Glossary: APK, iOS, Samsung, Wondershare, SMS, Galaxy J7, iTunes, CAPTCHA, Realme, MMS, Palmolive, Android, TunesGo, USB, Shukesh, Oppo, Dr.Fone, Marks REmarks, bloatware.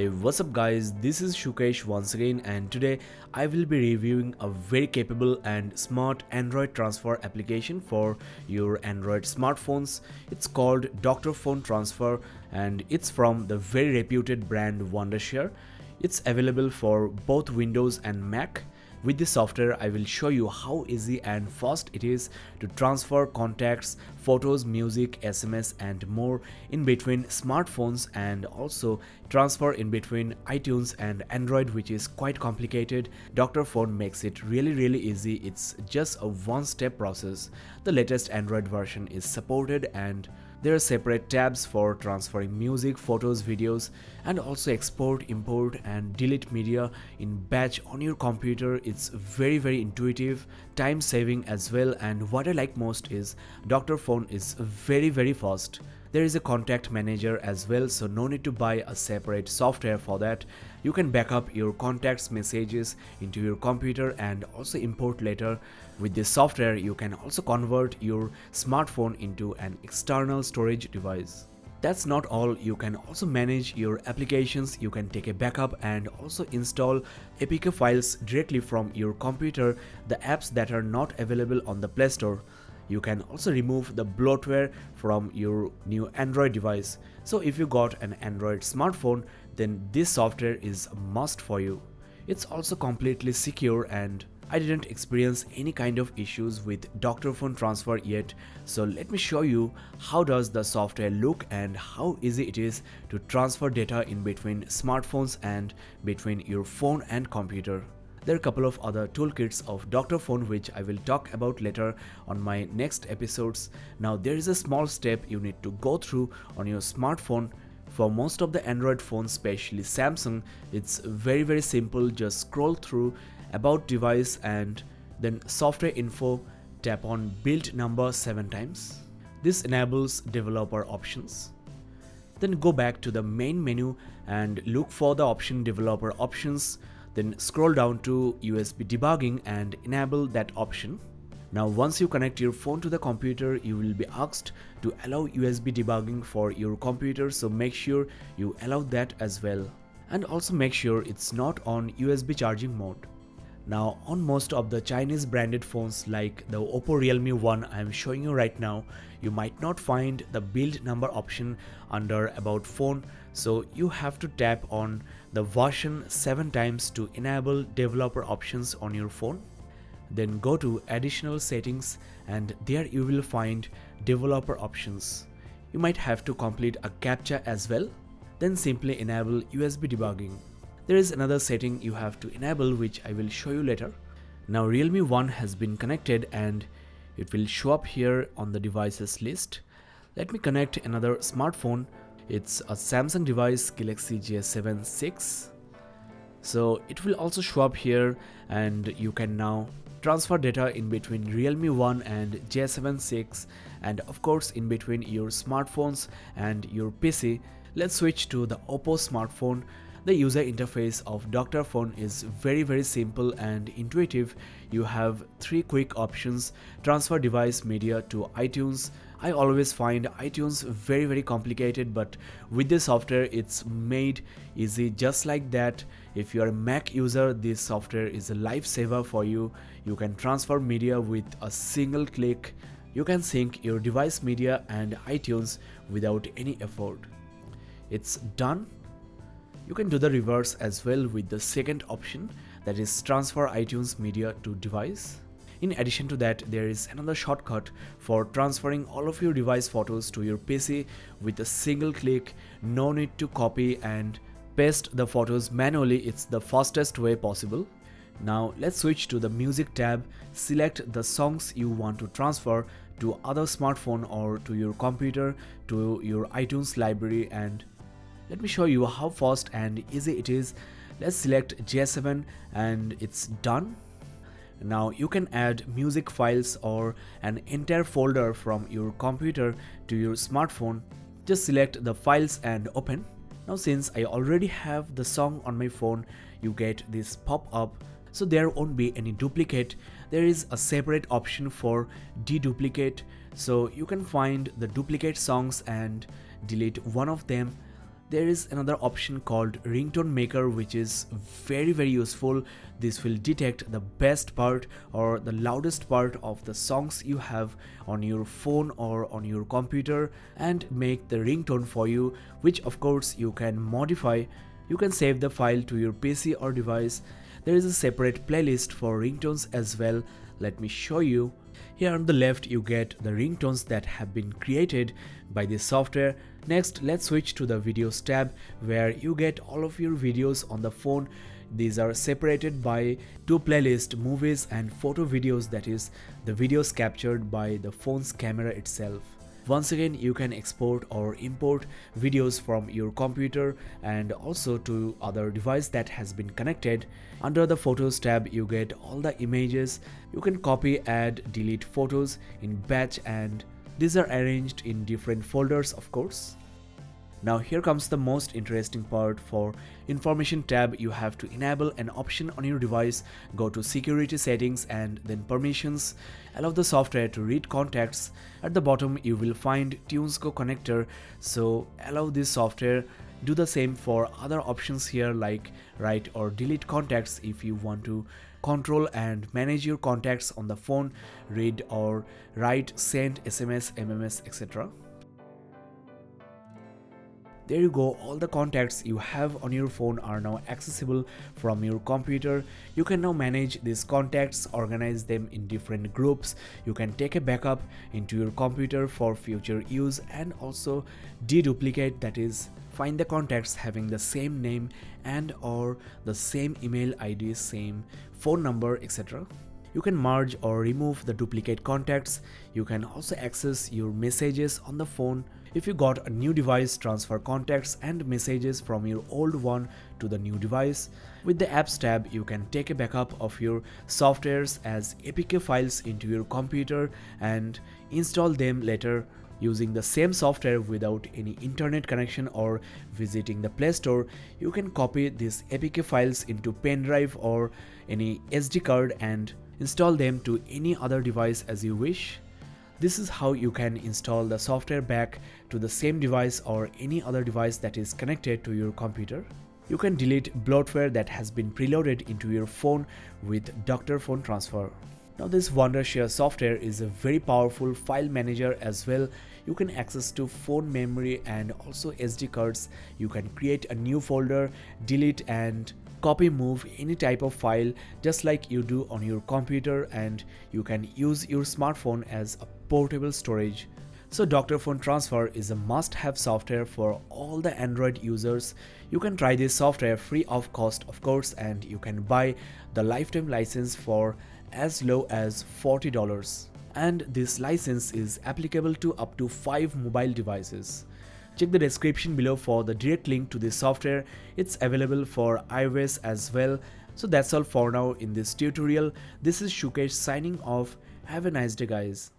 Hey, what's up guys, this is Shukesh once again, and today I will be reviewing a very capable and smart Android transfer application for your Android smartphones. It's called Dr.Fone Transfer and it's from the very reputed brand Wondershare. It's available for both Windows and Mac. With this software, I will show you how easy and fast it is to transfer contacts, photos, music, SMS and more in between smartphones, and also transfer in between iTunes and Android, which is quite complicated. Dr.Fone makes it really easy. It's just a one-step process. The latest Android version is supported and there are separate tabs for transferring music, photos, videos, and also export, import and delete media in batch on your computer. It's very intuitive, time saving as well, and what I like most is Dr.Fone is very fast. There is a contact manager as well, so no need to buy a separate software for that. You can back up your contacts messages into your computer and also import later. With this software, you can also convert your smartphone into an external storage device. That's not all, you can also manage your applications, you can take a backup and also install APK files directly from your computer, the apps that are not available on the Play Store. You can also remove the bloatware from your new Android device. So if you got an Android smartphone, then this software is a must for you. It's also completely secure and I didn't experience any kind of issues with Dr.Fone Transfer yet. So let me show you how does the software look and how easy it is to transfer data in between smartphones and between your phone and computer. There are a couple of other toolkits of Dr.Fone which I will talk about later on my next episodes. Now there is a small step you need to go through on your smartphone. For most of the Android phones, especially Samsung, it's very simple. Just scroll through About Device and then Software Info, tap on Build Number 7 times. This enables developer options. Then go back to the main menu and look for the option Developer Options. Then scroll down to USB debugging and enable that option. Now once you connect your phone to the computer, you will be asked to allow USB debugging for your computer, so make sure you allow that as well. And also make sure it's not on USB charging mode. Now on most of the Chinese branded phones like the Oppo Realme one I'm showing you right now, you might not find the build number option under About Phone, so you have to tap on the version 7 times to enable developer options on your phone. Then go to additional settings and there you will find developer options. You might have to complete a CAPTCHA as well. Then simply enable USB debugging. There is another setting you have to enable which I will show you later. Now Realme 1 has been connected and it will show up here on the devices list. Let me connect another smartphone. It's a Samsung device, Galaxy J7 6, so it will also show up here and you can now transfer data in between Realme 1 and J7 6, and of course in between your smartphones and your PC. Let's switch to the Oppo smartphone. The user interface of Dr.Fone is very simple and intuitive. You have three quick options: transfer device media to iTunes. I always find iTunes very complicated, but with this software it's made easy just like that. If you are a Mac user, this software is a lifesaver for you. You can transfer media with a single click. You can sync your device media and iTunes without any effort. It's done. You can do the reverse as well with the second option, that is transfer iTunes media to device. In addition to that, there is another shortcut for transferring all of your device photos to your PC with a single click. No need to copy and paste the photos manually. It's the fastest way possible. Now let's switch to the music tab. Select the songs you want to transfer to other smartphone or to your computer, to your iTunes library, and let me show you how fast and easy it is. Let's select J7 and it's done. Now you can add music files or an entire folder from your computer to your smartphone. Just select the files and open. Now since I already have the song on my phone, you get this pop-up, so there won't be any duplicate. There is a separate option for deduplicate, so you can find the duplicate songs and delete one of them. there is another option called ringtone maker, which is very useful. This will detect the best part or the loudest part of the songs you have on your phone or on your computer and make the ringtone for you, which of course you can modify. You can save the file to your PC or device. There is a separate playlist for ringtones as well. Let me show you. Here on the left you get the ringtones that have been created by this software. Next, let's switch to the videos tab where you get all of your videos on the phone. These are separated by two playlists, movies and photo videos, that is the videos captured by the phone's camera itself. Once again, you can export or import videos from your computer and also to other device that has been connected. Under the photos tab, you get all the images. You can copy, add, delete photos in batch, and these are arranged in different folders, of course. Now here comes the most interesting part. For information tab, you have to enable an option on your device. Go to security settings and then permissions. Allow the software to read contacts. At the bottom you will find TunesGo connector, so allow this software. Do the same for other options here, like write or delete contacts if you want to control and manage your contacts on the phone. Read or write, send, SMS, MMS, etc. There you go, all the contacts you have on your phone are now accessible from your computer. You can now manage these contacts, organize them in different groups. You can take a backup into your computer for future use and also deduplicate, that is, find the contacts having the same name and or the same email ID, same phone number, etc. You can merge or remove the duplicate contacts. You can also access your messages on the phone. If you got a new device, transfer contacts and messages from your old one to the new device. With the apps tab, you can take a backup of your softwares as APK files into your computer and install them later using the same software without any internet connection or visiting the Play Store. You can copy these APK files into pen drive or any SD card and install them to any other device as you wish. This is how you can install the software back to the same device or any other device that is connected to your computer. You can delete bloatware that has been preloaded into your phone with Dr.Fone transfer. Now this Wondershare software is a very powerful file manager as well. You can access to phone memory and also SD cards. You can create a new folder, delete and copy, move any type of file just like you do on your computer, and you can use your smartphone as a portable storage. So Dr.Fone Transfer is a must-have software for all the Android users. You can try this software free of cost, of course, and you can buy the lifetime license for as low as $40. And this license is applicable to up to 5 mobile devices. Check the description below for the direct link to this software. It's available for iOS as well. So that's all for now in this tutorial. This is Shukesh signing off. Have a nice day, guys.